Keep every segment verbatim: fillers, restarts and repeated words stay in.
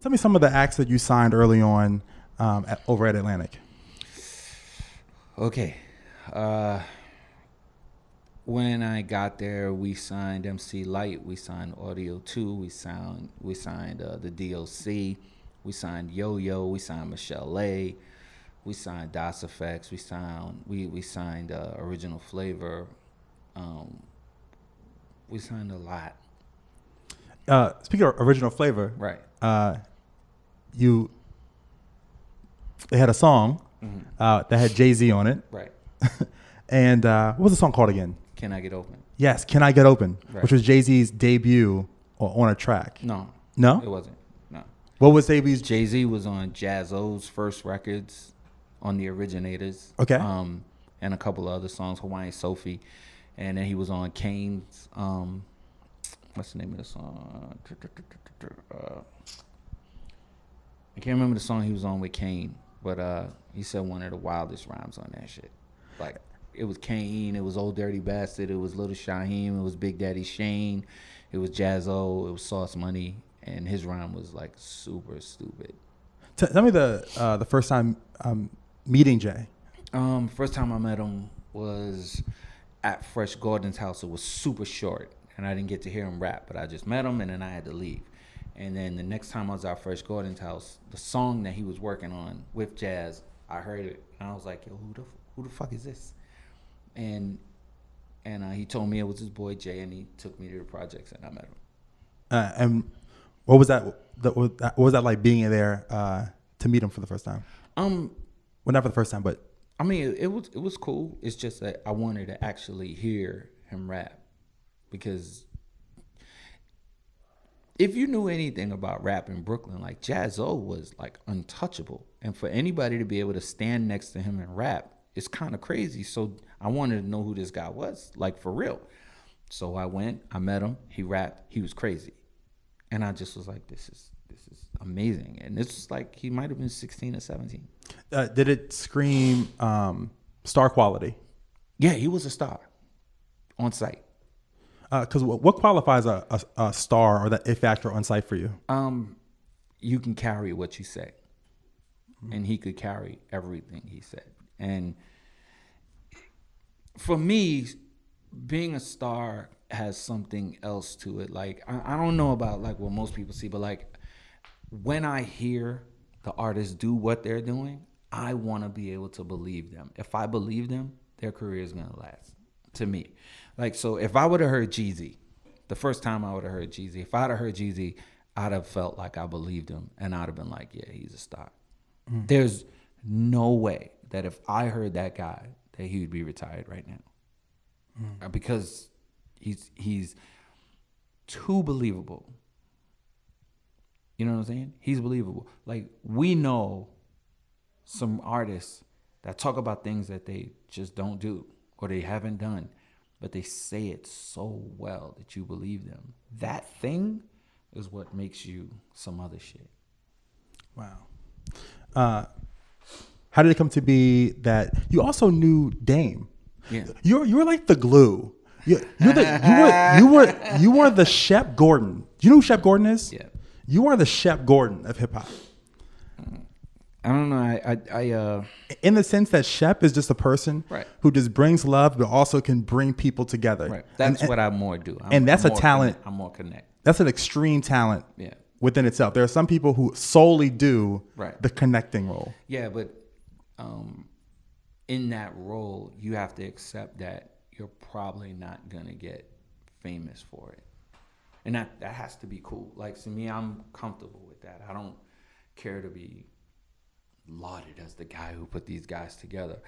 Tell me some of the acts that you signed early on um, at, over at Atlantic. Okay. Uh, when I got there, we signed M C Lite, we signed Audio Two, we signed, we signed uh, the D L C, we signed Yo Yo, we signed Michelle Lay, we signed Das Effects, we signed we we signed uh, Original Flavor, um, we signed a lot. Uh, speaking of Original Flavor, right? Uh, you they had a song mm-hmm. uh, that had Jay-Z on it, right? And uh, what was the song called again? Can I Get Open? Yes, Can I Get Open, right. Which was Jay-Z's debut on a track. No, no, it wasn't. No. What was debut's? Jay-Z was on Jaz-O's first records, on the Originators. Okay. Um, and a couple of other songs, Hawaiian Sophie, and then he was on Kane's. Um, What's the name of the song? Uh, I can't remember the song he was on with Kane, but uh, he said one of the wildest rhymes on that shit. Like, it was Kane, it was Old Dirty Bastard, it was Lil Shaheen, it was Big Daddy Shane, it was Jaz-O, it was Sauce Money, and his rhyme was like super stupid. Tell me the uh, the first time um, meeting Jay. Um, first time I met him was at Fresh Gordon's house. It was super short, and I didn't get to hear him rap, but I just met him, and then I had to leave. And then the next time I was at Fresh Gordon's house, the song that he was working on with Jazz, I heard it, and I was like, yo, who the, who the fuck is this? And and uh, he told me it was his boy Jay, and he took me to the projects, and I met him. Uh, and what was that, the, what was that like being there uh, to meet him for the first time? Um, well, not for the first time, but. I mean, it, it was it was cool. It's just that I wanted to actually hear him rap. Because if you knew anything about rap in Brooklyn, like Jaz-O was like untouchable. And for anybody to be able to stand next to him and rap, it's kind of crazy. So I wanted to know who this guy was, like for real. So I went, I met him, he rapped, he was crazy. And I just was like, this is this is amazing. And this was like, he might have been sixteen or seventeen. Uh, did it scream um, star quality? Yeah, he was a star on site. Because uh, what qualifies a, a, a star or that it factor on site for you? Um, you can carry what you say. Mm-hmm. And he could carry everything he said. And for me, being a star has something else to it. Like, I, I don't know about like what most people see, but like when I hear the artists do what they're doing, I want to be able to believe them. If I believe them, their career is going to last. To me, like, so if I would have heard Jeezy, the first time I would have heard Jeezy, if I'd have heard Jeezy, I'd have felt like I believed him, and I'd have been like, yeah, he's a star. Mm-hmm. There's no way that if I heard that guy that he would be retired right now. Mm-hmm. Because he's he's too believable. You know what I'm saying? He's believable. Like, we know some artists that talk about things that they just don't do, or they haven't done, but they say it so well that you believe them. That thing is what makes you some other shit. Wow. Uh, how did it come to be that you also knew Dame? Yeah. You're you're like the glue. You're, you're the, you were you were you were the Shep Gordon. Do you know who Shep Gordon is? Yeah. You are the Shep Gordon of hip hop. I don't know. I, I, I, uh, in the sense that Shep is just a person, right, who just brings love, but also can bring people together. Right. That's and, what I more do. I'm, and that's I'm a talent. Connect. I'm more connect. That's an extreme talent. Yeah. Within itself, there are some people who solely do, right, the connecting role. Yeah, but um, in that role, you have to accept that you're probably not gonna get famous for it, and that that has to be cool. Like, to me, I'm comfortable with that. I don't care to be lauded as the guy who put these guys together.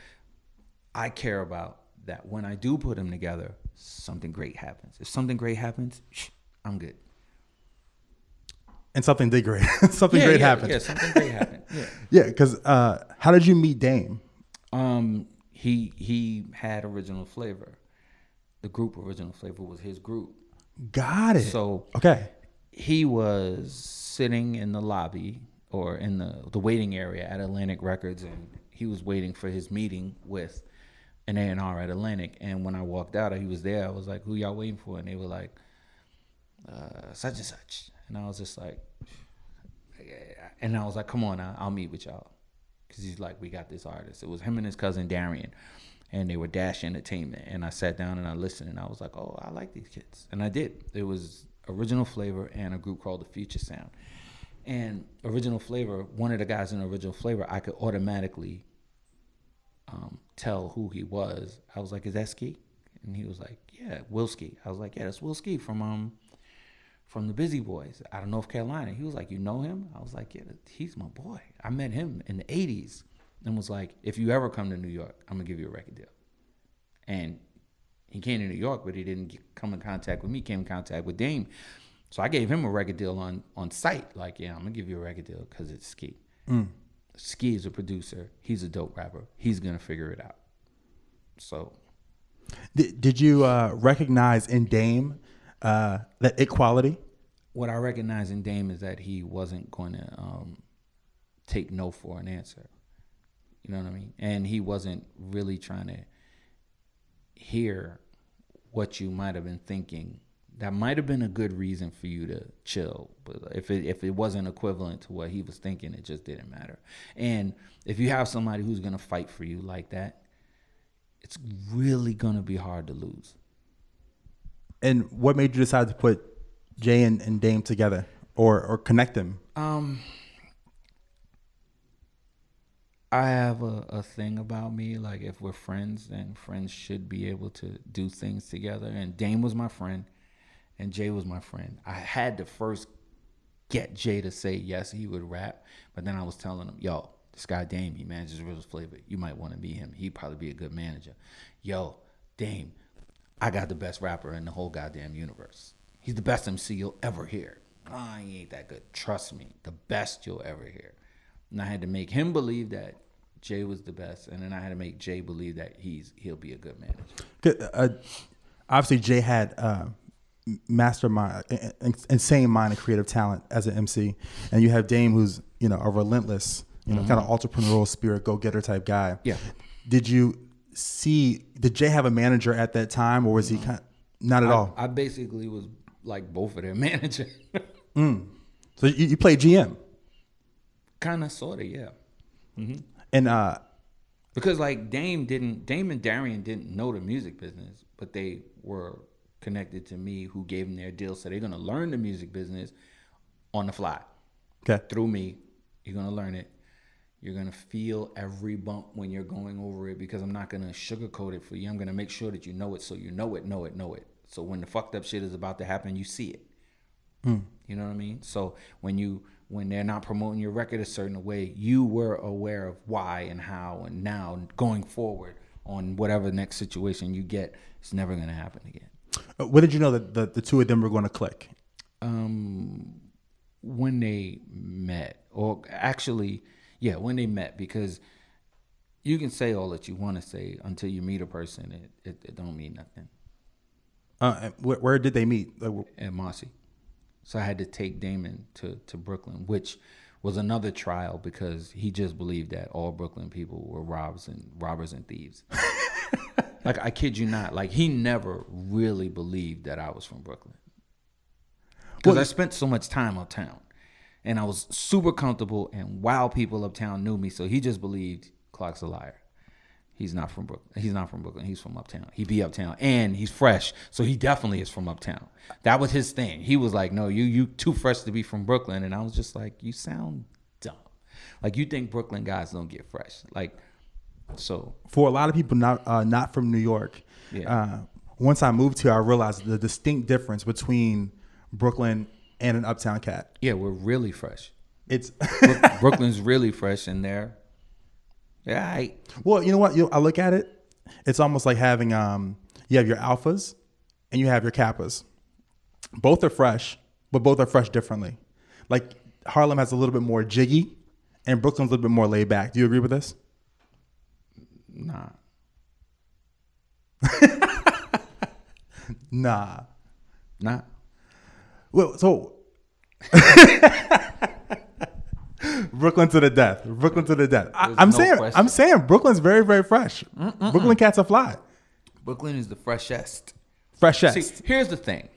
I care about that when I do put them together, something great happens. If something great happens, shh, I'm good. And something did great. something yeah, great yeah, happened. Yeah, something great happened. Yeah. Yeah, because uh, how did you meet Dame? Um, he he had Original Flavor. The group Original Flavor was his group. Got it. So okay, he was sitting in the lobby, or in the, the waiting area at Atlantic Records, and he was waiting for his meeting with an A and R at Atlantic. And when I walked out, he was there. I was like, who y'all waiting for? And they were like, uh, such and such. And I was just like, and I was like, come on, I'll meet with y'all. Because he's like, we got this artist. It was him and his cousin Darian. And they were Dash Entertainment. And I sat down and I listened. And I was like, oh, I like these kids. And I did. It was Original Flavor and a group called The Future Sound. And Original Flavor, one of the guys in Original Flavor, I could automatically um, tell who he was. I was like, is that Ski? And he was like, yeah, Wilski. I was like, yeah, that's Wilski from... um. from the Busy Boys out of North Carolina. He was like, you know him? I was like, yeah, he's my boy. I met him in the eighties and was like, if you ever come to New York, I'm gonna give you a record deal. And he came to New York, but he didn't come in contact with me, he came in contact with Dame. So I gave him a record deal on, on site. Like, yeah, I'm gonna give you a record deal because it's Ski. Mm. Ski is a producer, he's a dope rapper. He's gonna figure it out. So. Did, did you uh, recognize in Dame Uh, that equality? What I recognize in Dame is that he wasn't going to um, take no for an answer. You know what I mean? And he wasn't really trying to hear what you might have been thinking. That might have been a good reason for you to chill. But if it, if it wasn't equivalent to what he was thinking, it just didn't matter. And if you have somebody who's going to fight for you like that, it's really going to be hard to lose. And what made you decide to put Jay and, and Dame together or, or connect them? Um, I have a, a thing about me. Like, if we're friends, then friends should be able to do things together. And Dame was my friend and Jay was my friend. I had to first get Jay to say yes, he would rap. But then I was telling him, yo, this guy Dame, he manages Real Flavor. You might want to meet him. He'd probably be a good manager. Yo, Dame. I got the best rapper in the whole goddamn universe. He's the best M C you'll ever hear. Ah, oh, he ain't that good. Trust me, the best you'll ever hear. And I had to make him believe that Jay was the best, and then I had to make Jay believe that he's he'll be a good manager. Uh, obviously, Jay had uh, mastermind, insane mind, and creative talent as an M C, and you have Dame, who's you know a relentless, you know, mm-hmm. kind of entrepreneurial spirit, go-getter type guy. Yeah. Did you? See, did Jay have a manager at that time, or was he kind of, not at I, all? I basically was like both of their manager. mm. So you, you played G M, kind of, sort of, yeah. Mm-hmm. And uh, because like Dame didn't, Dame and Darian didn't know the music business, but they were connected to me, who gave them their deal. So they're gonna learn the music business on the fly. Okay, through me, you're gonna learn it. You're going to feel every bump when you're going over it because I'm not going to sugarcoat it for you. I'm going to make sure that you know it so you know it, know it, know it. So when the fucked up shit is about to happen, you see it. Mm. You know what I mean? So when you when they're not promoting your record a certain way, you were aware of why and how, and now going forward on whatever next situation you get, it's never going to happen again. When did you know that the, the two of them were going to click? Um, when they met, or actually... Yeah, when they met, because you can say all that you want to say until you meet a person, it, it, it don't mean nothing. Uh, where, where did they meet? At Marcy. So I had to take Damon to, to Brooklyn, which was another trial because he just believed that all Brooklyn people were robbers and robbers and thieves. Like, I kid you not. Like, he never really believed that I was from Brooklyn. Because well, I spent so much time uptown. And I was super comfortable, and wow, people uptown knew me, so he just believed Clark's a liar. He's not from Brooklyn. He's not from Brooklyn. He's from uptown. He be uptown, and he's fresh, so he definitely is from uptown. That was his thing. He was like, "No, you you too fresh to be from Brooklyn." And I was just like, "You sound dumb. Like, you think Brooklyn guys don't get fresh?" Like, so for a lot of people not uh, not from New York, yeah. uh, once I moved here, I realized the distinct difference between Brooklyn. And an uptown cat. Yeah, we're really fresh. It's Brooklyn's really fresh in there. Yeah. I, well, you know what? You know, I look at it. It's almost like having um. You have your alphas, and you have your kappas. Both are fresh, but both are fresh differently. Like Harlem has a little bit more jiggy, and Brooklyn's a little bit more laid back. Do you agree with this? Nah. nah. Nah. Well, so Brooklyn to the death. Brooklyn to the death. I, I'm no saying, question. I'm saying, Brooklyn's very, very fresh. Mm-mm-mm. Brooklyn cats are fly. Brooklyn is the freshest. Freshest. See, here's the thing.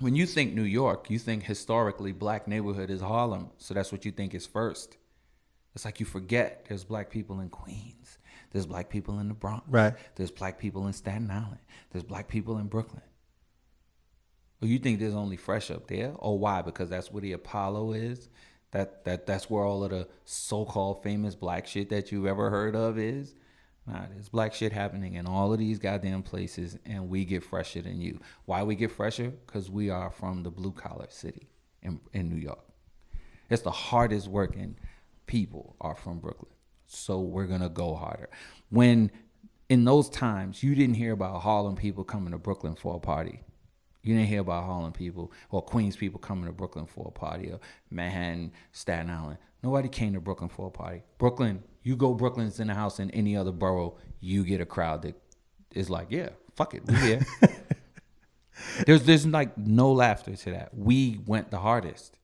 when you think New York, you think historically black neighborhood is Harlem. So that's what you think is first. It's like you forget there's black people in Queens. There's black people in the Bronx. Right. There's black people in Staten Island. There's black people in Brooklyn. Or you think there's only fresh up there? Or why? Because that's where the Apollo is. That that that's where all of the so-called famous black shit that you've ever heard of is. Nah, there's black shit happening in all of these goddamn places, and we get fresher than you. Why we get fresher? Because we are from the blue-collar city in in New York. It's the hardest working people are from Brooklyn. So we're going to go harder. When in those times, you didn't hear about Harlem people coming to Brooklyn for a party. You didn't hear about Harlem people or Queens people coming to Brooklyn for a party, or Manhattan, Staten Island. Nobody came to Brooklyn for a party. Brooklyn, you go Brooklyn's in the house in any other borough, you get a crowd that is like, yeah, fuck it, we're here. there's, there's like no laughter to that. We went the hardest.